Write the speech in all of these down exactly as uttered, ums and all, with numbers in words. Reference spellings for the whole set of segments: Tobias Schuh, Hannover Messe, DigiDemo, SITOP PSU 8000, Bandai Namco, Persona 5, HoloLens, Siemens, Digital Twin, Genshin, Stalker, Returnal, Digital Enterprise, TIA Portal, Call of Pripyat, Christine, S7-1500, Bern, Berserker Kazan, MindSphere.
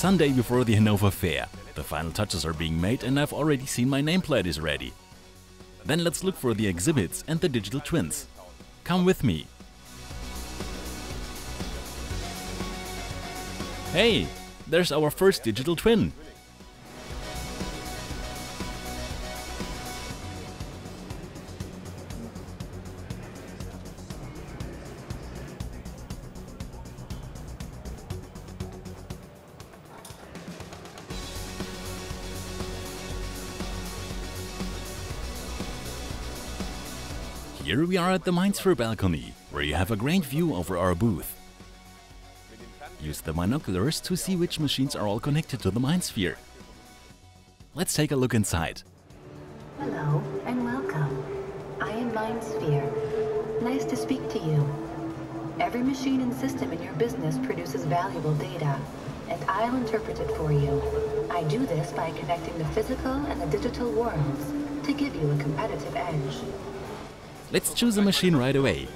Sunday before the Hannover Fair. The final touches are being made and I've already seen my nameplate is ready. Then let's look for the exhibits and the digital twins. Come with me. Hey, there's our first digital twin. Here we are at the MindSphere balcony, where you have a great view over our booth. Use the binoculars to see which machines are all connected to the MindSphere. Let's take a look inside. Hello and welcome. I am MindSphere. Nice to speak to you. Every machine and system in your business produces valuable data, and I'll interpret it for you. I do this by connecting the physical and the digital worlds to give you a competitive edge. Let's choose a machine right away.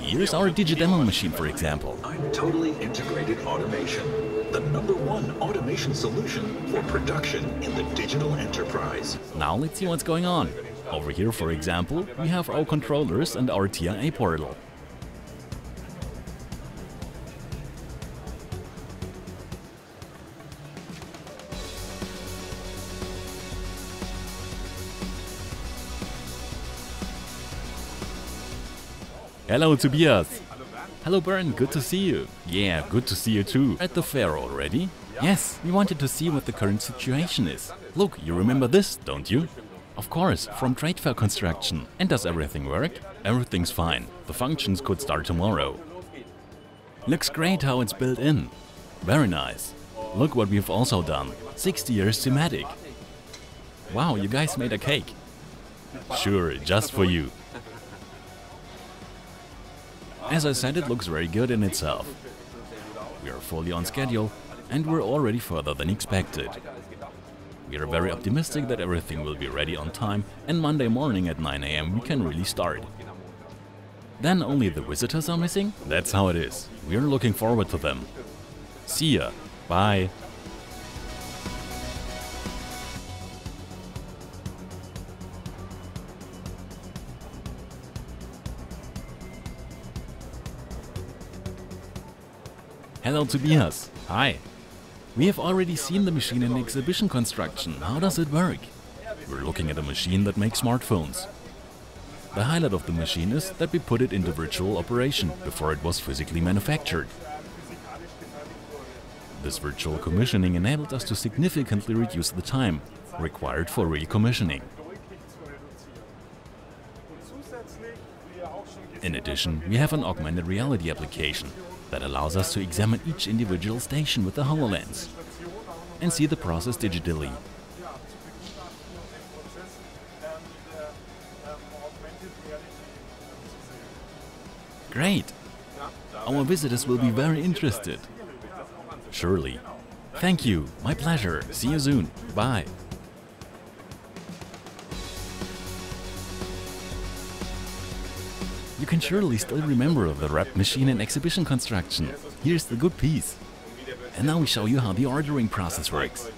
Here's our DigiDemo machine, for example. I'm totally integrated automation, the number one automation solution for production in the digital enterprise. Now let's see what's going on. Over here, for example, we have our controllers and our T I A portal. Hello Tobias! Hello Bern, good to see you! Yeah, good to see you too! At the fair already? Yes, we wanted to see what the current situation is. Look, you remember this, don't you? Of course, from Trade Fair Construction. And does everything work? Everything's fine. The functions could start tomorrow. Looks great how it's built in. Very nice. Look what we've also done. sixty years thematic. Wow, you guys made a cake. Sure, just for you. As I said, it looks very good in itself. We are fully on schedule and we're already further than expected. We are very optimistic that everything will be ready on time and Monday morning at nine A M we can really start. Then only the visitors are missing? That's how it is. We are looking forward to them. See ya. Bye. Hello Tobias! Hi! We have already seen the machine in exhibition construction. How does it work? We're looking at a machine that makes smartphones. The highlight of the machine is that we put it into virtual operation before it was physically manufactured. This virtual commissioning enabled us to significantly reduce the time required for real commissioning. In addition, we have an augmented reality application that allows us to examine each individual station with the HoloLens and see the process digitally. Great! Our visitors will be very interested. Surely. Thank you, my pleasure. See you soon. Bye. You can surely still remember the wrap machine and exhibition construction. Here's the good piece. And now we show you how the ordering process works.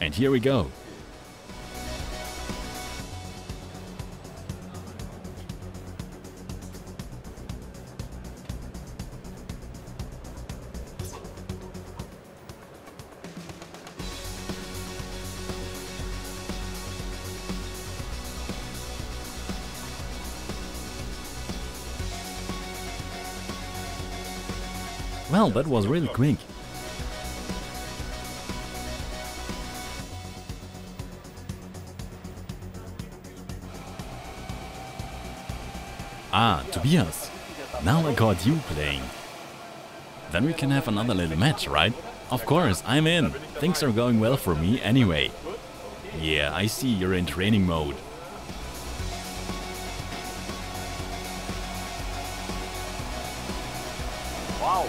And here we go. Well, that was really quick. Ah, Tobias! Now I got you playing. Then we can have another little match, right? Of course, I'm in! Things are going well for me anyway. Yeah, I see you're in training mode. Wow!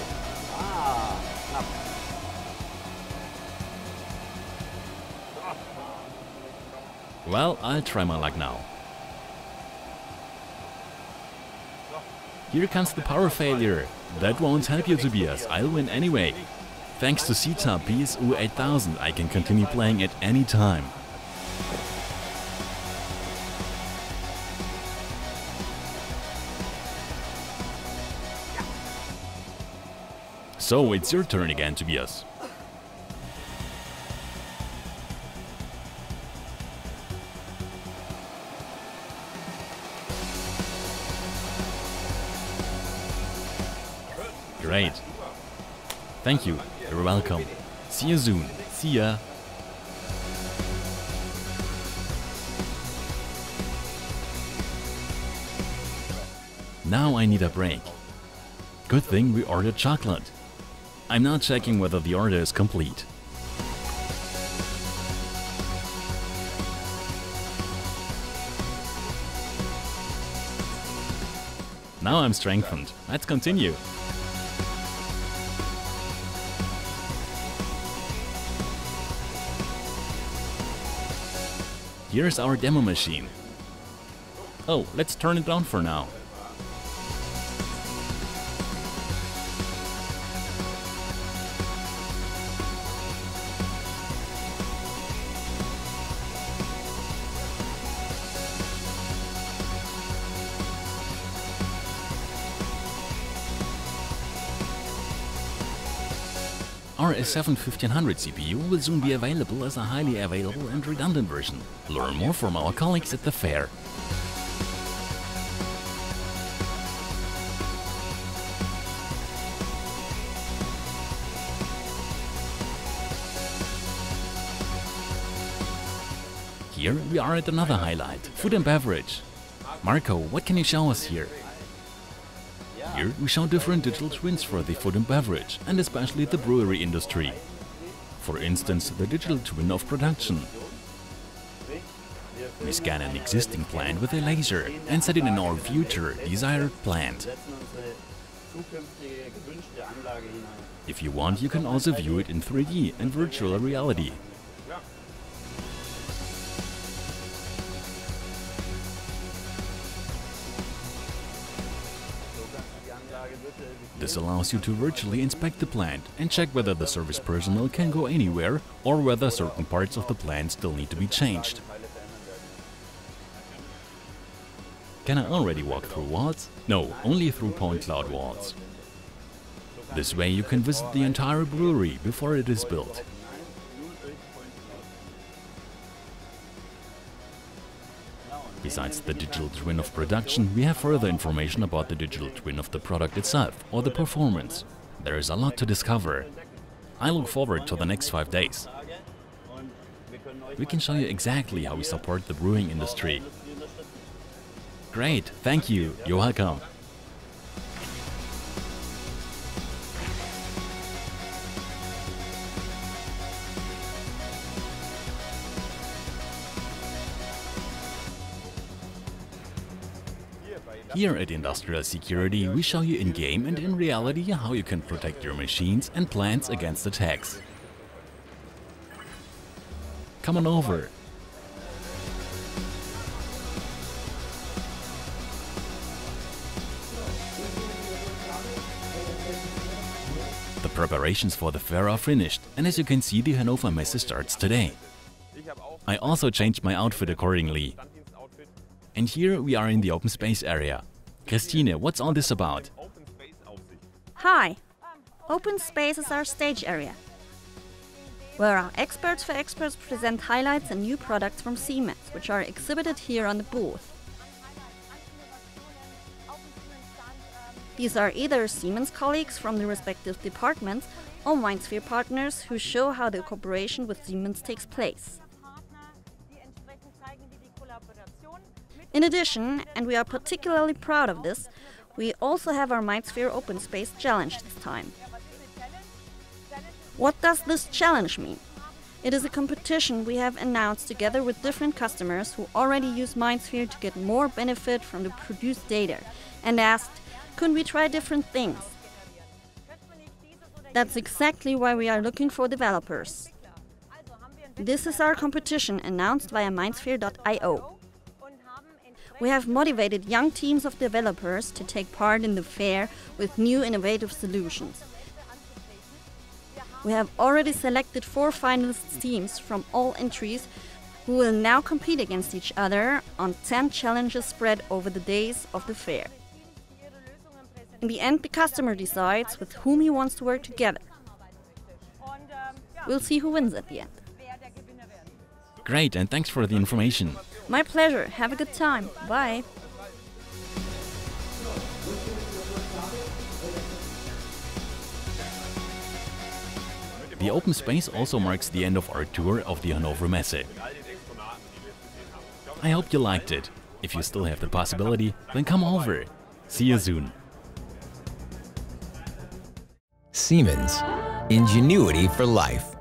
Well, I'll try my luck now. Here comes the power failure. That won't help you, Tobias. I'll win anyway. Thanks to SITOP P S U eight thousand, I can continue playing at any time. So, it's your turn again, Tobias. Great. Thank you. You're welcome. See you soon. See ya. Now I need a break. Good thing we ordered chocolate. I'm now checking whether the order is complete. Now I'm strengthened. Let's continue. Here's our demo machine. Oh, let's turn it on for now. Our S seven fifteen hundred C P U will soon be available as a highly available and redundant version. Learn more from our colleagues at the fair. Here we are at another highlight, food and beverage. Marco, what can you show us here? Here we show different digital twins for the food and beverage, and especially the brewery industry. For instance, the digital twin of production. We scan an existing plant with a laser and set it in our future desired plant. If you want, you can also view it in three D and virtual reality. This allows you to virtually inspect the plant and check whether the service personnel can go anywhere or whether certain parts of the plant still need to be changed. Can I already walk through walls? No, only through point cloud walls. This way you can visit the entire brewery before it is built. Besides the digital twin of production, we have further information about the digital twin of the product itself or the performance. There is a lot to discover. I look forward to the next five days. We can show you exactly how we support the brewing industry. Great, thank you, you're welcome. Here at Industrial Security, we show you in-game and in reality how you can protect your machines and plants against attacks. Come on over! The preparations for the fair are finished, and as you can see, the Hannover Messe starts today. I also changed my outfit accordingly. And here we are in the open space area. Christine, what's all this about? Hi! Open space is our stage area, where our experts for experts present highlights and new products from Siemens, which are exhibited here on the booth. These are either Siemens colleagues from the respective departments or MindSphere partners who show how the cooperation with Siemens takes place. In addition, and we are particularly proud of this, we also have our MindSphere Open Space Challenge this time. What does this challenge mean? It is a competition we have announced together with different customers who already use MindSphere to get more benefit from the produced data and asked, couldn't we try different things? That's exactly why we are looking for developers. This is our competition announced via MindSphere dot i o. We have motivated young teams of developers to take part in the fair with new innovative solutions. We have already selected four finalist teams from all entries who will now compete against each other on ten challenges spread over the days of the fair. In the end, the customer decides with whom he wants to work together. We'll see who wins at the end. Great, and thanks for the information. My pleasure. Have a good time. Bye. The open space also marks the end of our tour of the Hannover Messe. I hope you liked it. If you still have the possibility, then come over. See you soon. Siemens. Ingenuity for life.